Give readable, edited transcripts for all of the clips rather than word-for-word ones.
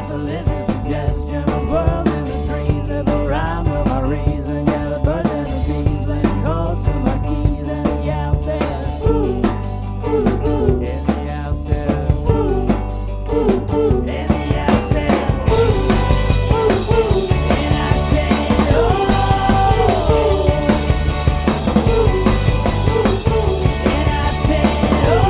my solicit suggestion. Those squirrels in the trees and the rhyme of my reason. Yeah, the birds and the bees laying calls to my keys. And the owl said, ooh, ooh, ooh. And the owl said, ooh, ooh, ooh. And the owl said, ooh, ooh, ooh. And I said, oh, ooh, ooh, ooh. And I said, oh.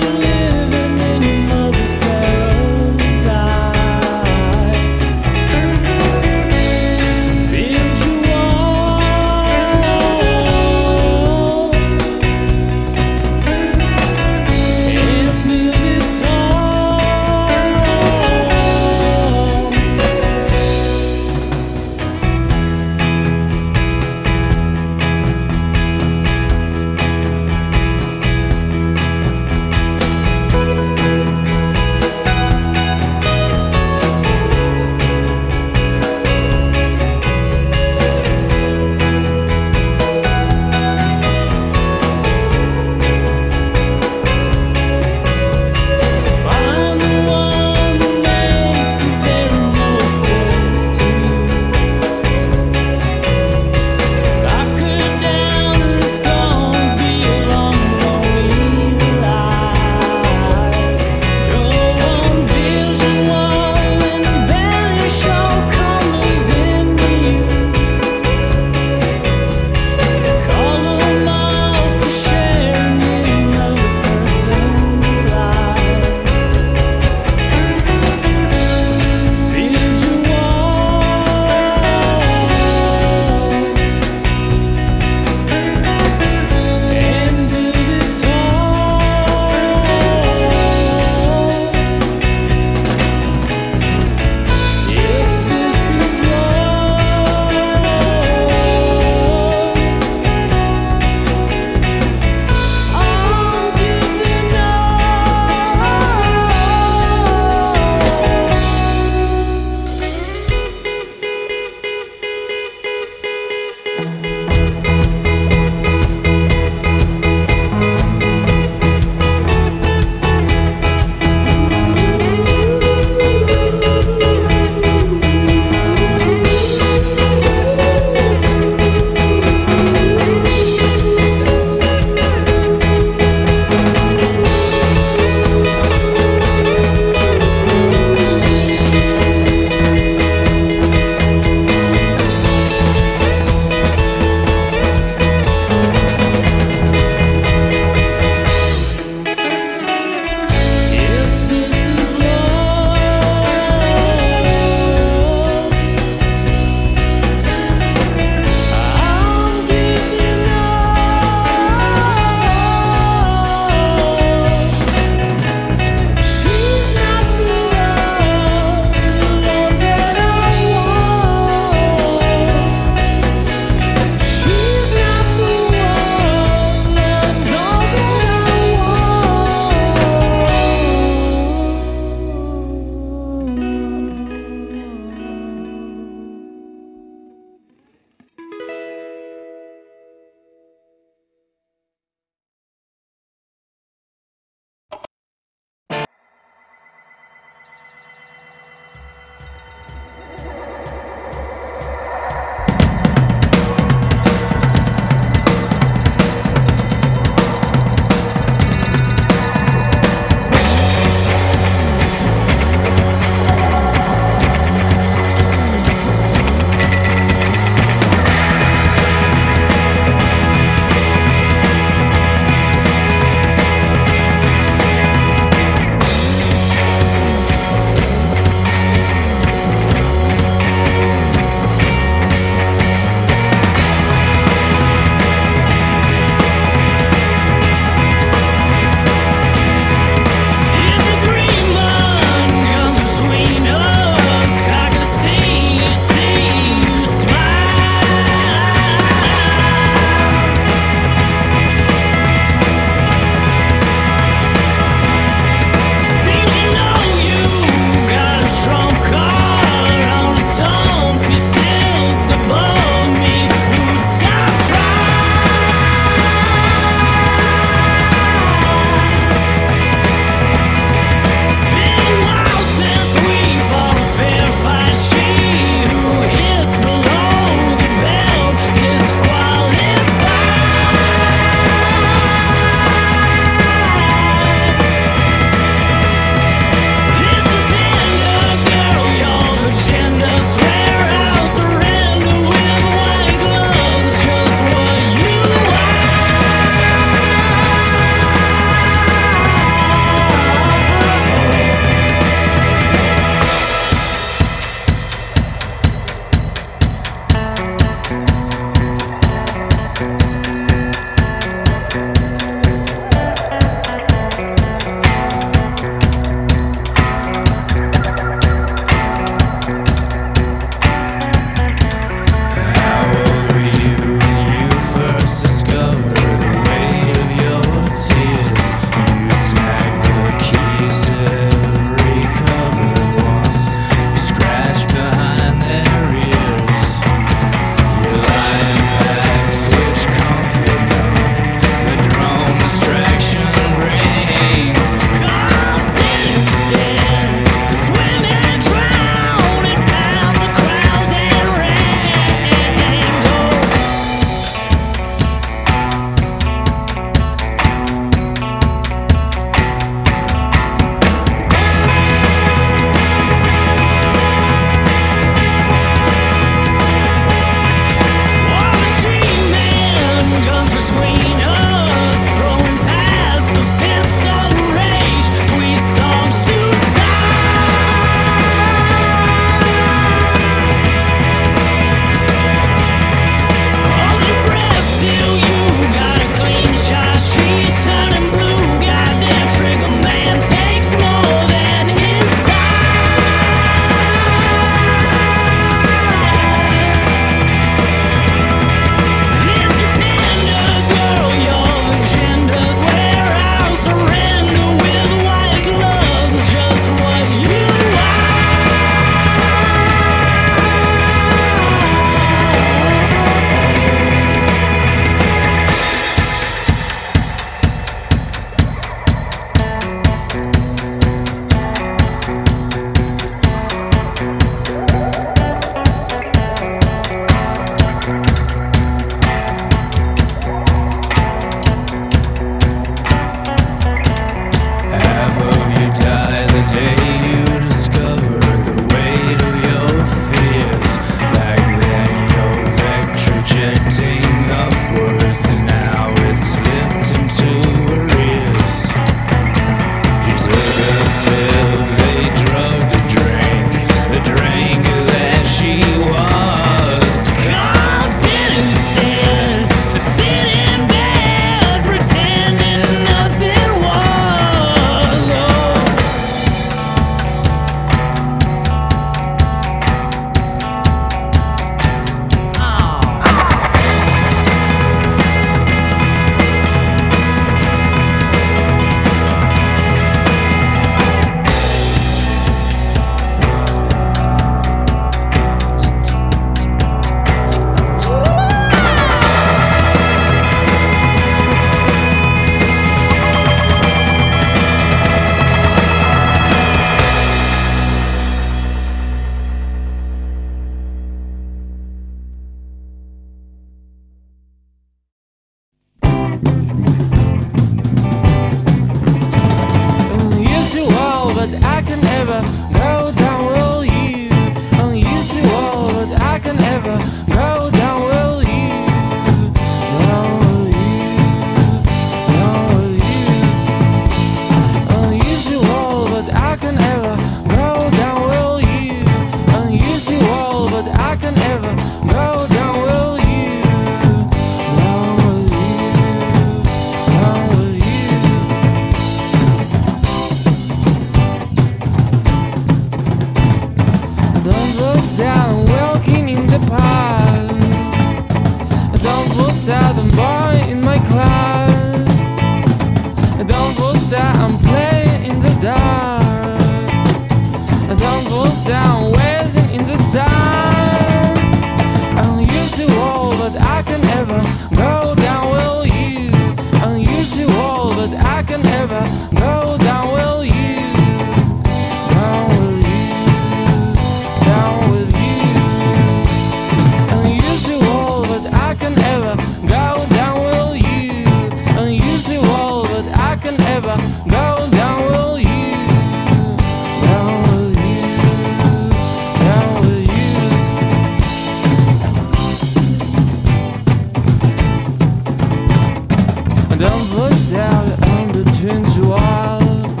Don't lose out in between the walls.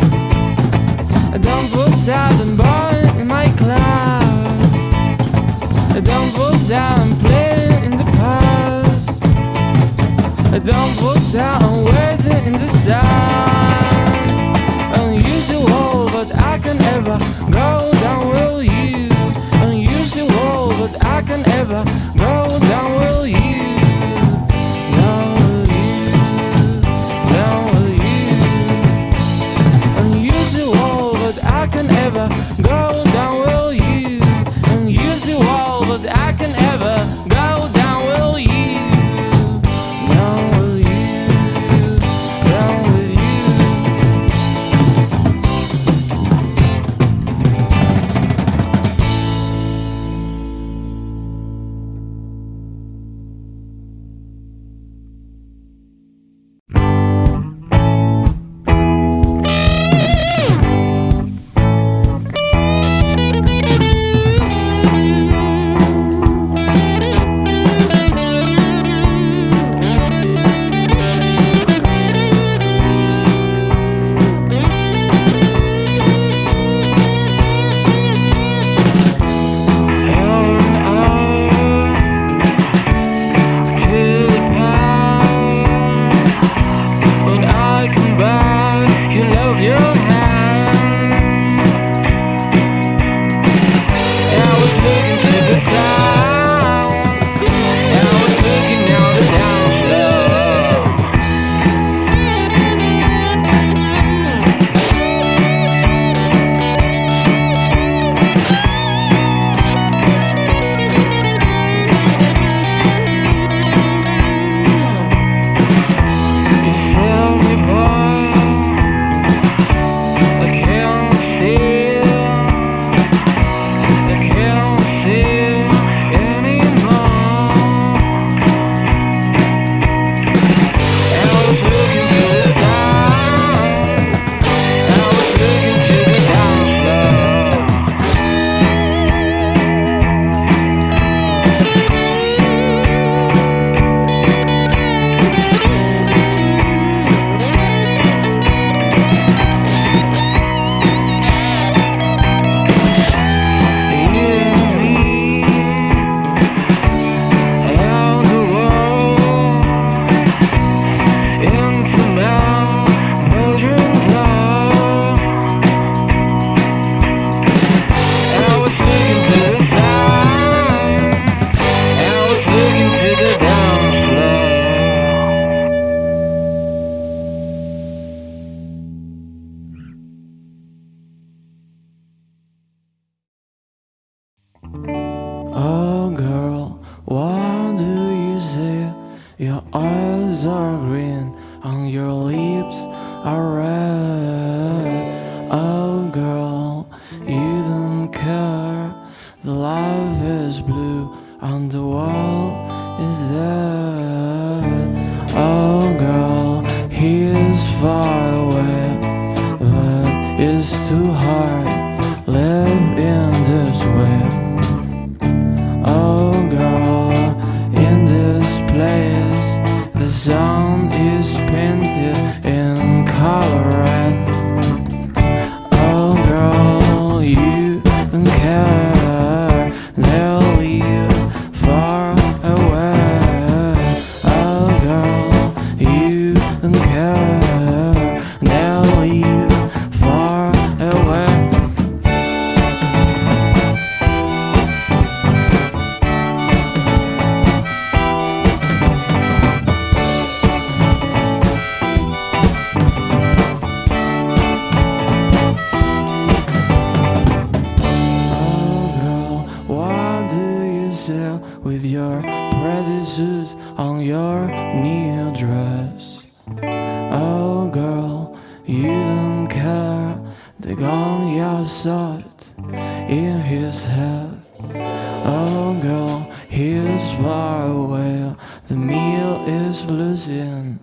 Don't lose out and burn in my clouds. Don't lose out and play in the past. Don't lose out and waiting in the sun. Unusual, but I can ever go down with you. Unusual, but I can ever go down with you. Go down will you, and use the wall, but I can ever go down will you. Down will you, down will Oh girl, what do you say? Your eyes are green and your lips are red. Oh girl, you don't care. The life is blue and the world is dead. Oh girl, he is far away, but it's too hard to live in this way. The sound is painted in color red. Oh girl, you don't care. They'll live far away. Oh girl, you don't care. They'll live far away. With your pretty shoes on your new dress. gång jag satt in his head. Oh girl, he's far away. The meal is losing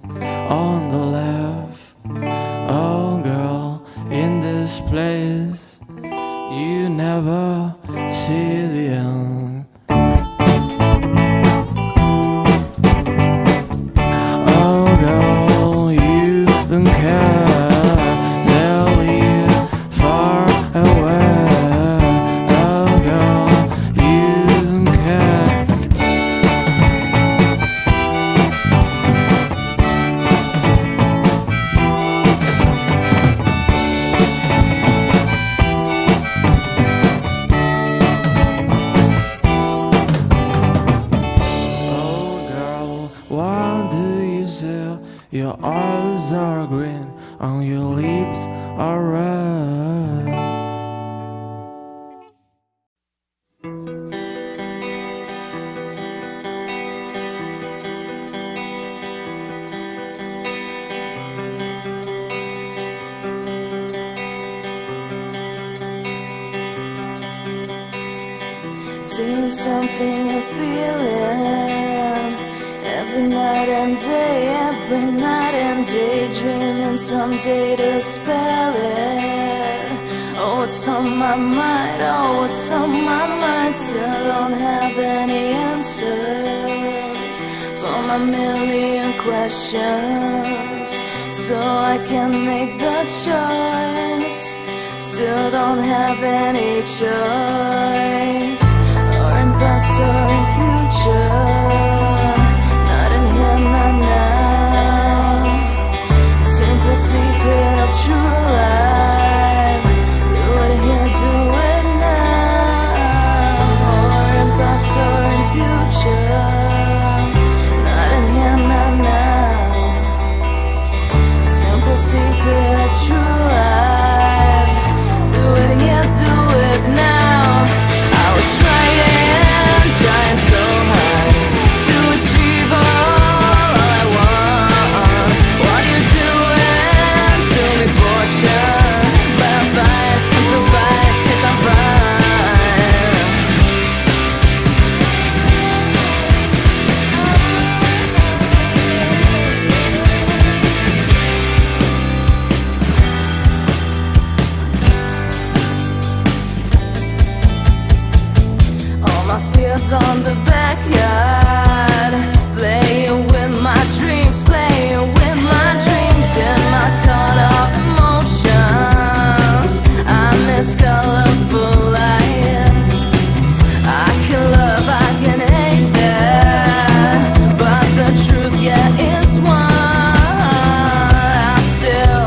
on the left. Oh girl, in this place you never see the end. Oh girl, you don't care. Your eyes are green, and your lips are red. Seeing something and feeling. Every night and day, every night and day, dreaming someday to spell it. Oh, it's on my mind, oh, it's on my mind. Still don't have any answers for my million questions. So I can make the choice. Still don't have any choice. Or in past or in future. The secret of true love, you would hear to it now. Or in past or in future, not in here, not now. Simple secret of true love, you would hear to it now. I was trying so hard to achieve all I want. What do you do? On the backyard, playing with my dreams, playing with my dreams. In my caught up emotions, I miss colorful life. I can love, I can hate that, but the truth, yeah, is one. I still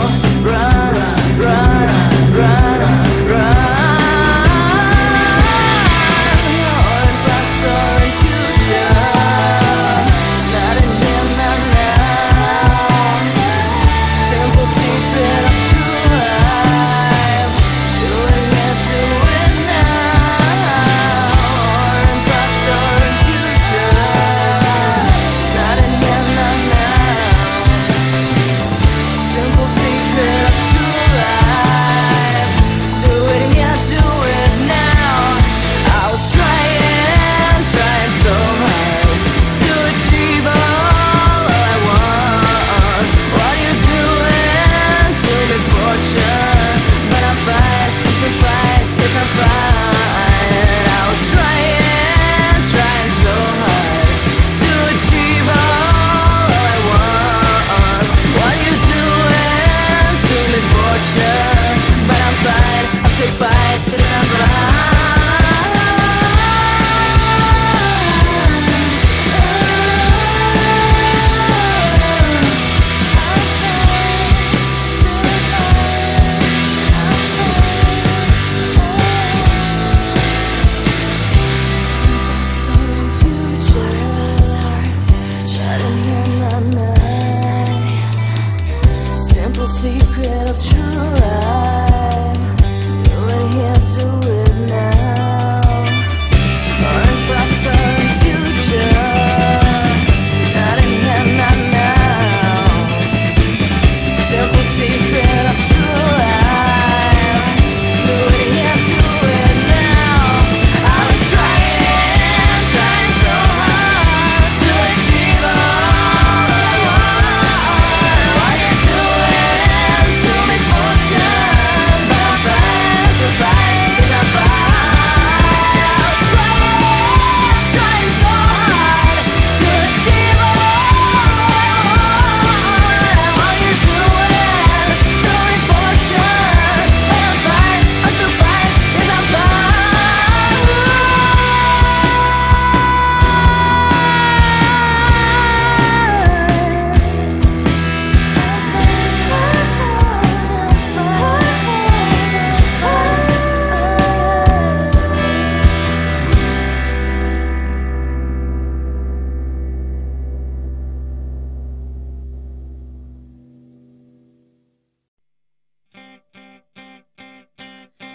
run, run, run, run, run. Secret of true love, you would hear to it now. Or past or in future, not in here, not now. Simple secret of true love,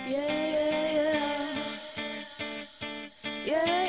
Yeah.